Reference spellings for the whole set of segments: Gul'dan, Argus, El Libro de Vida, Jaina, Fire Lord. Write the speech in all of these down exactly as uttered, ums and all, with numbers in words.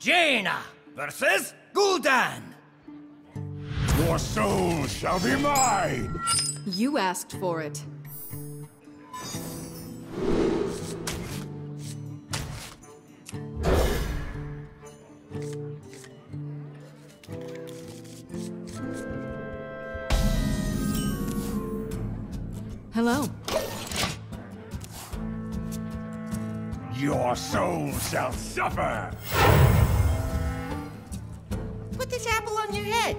Jaina versus Gul'dan. Your soul shall be mine! You asked for it. Hello. Your soul shall suffer! Put this apple on your head!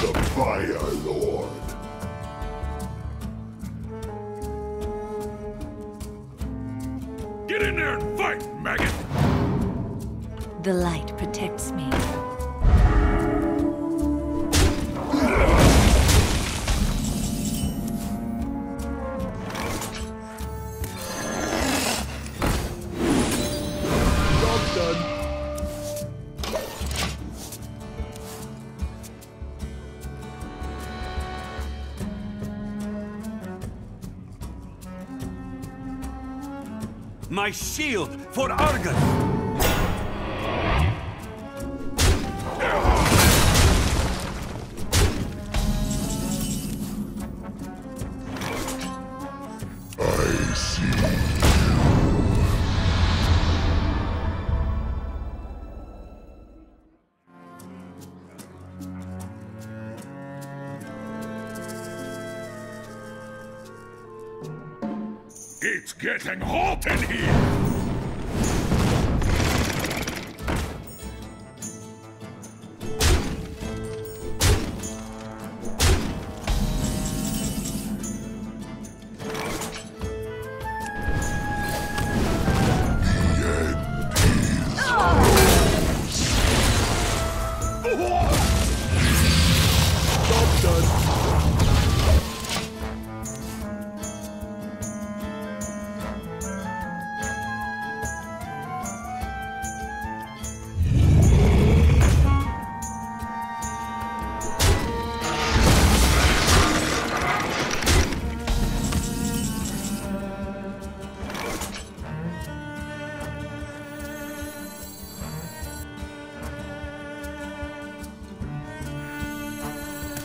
The Fire Lord. Get in there and fight, maggot! The light protects me. My shield for Argus! I see you. It's getting hot in here!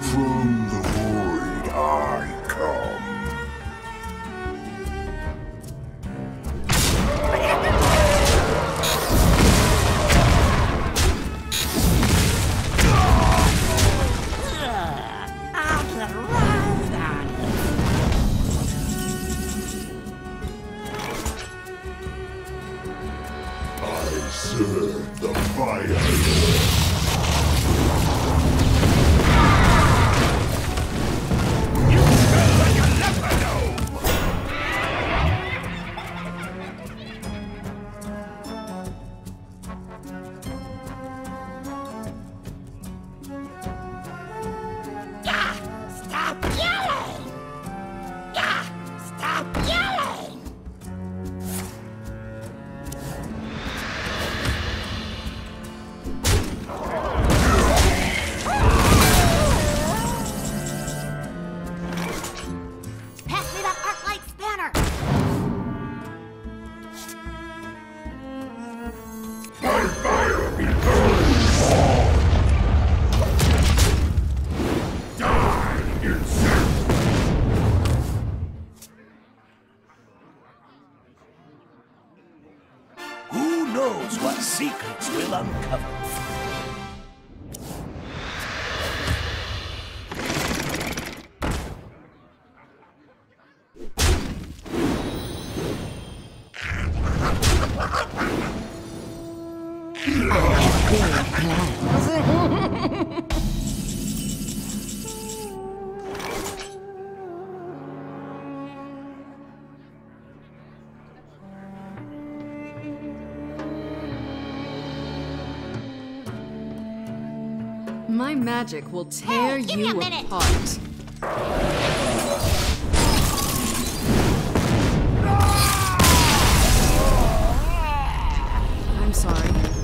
From the void I come. My magic will tear hey, you apart. I'm sorry.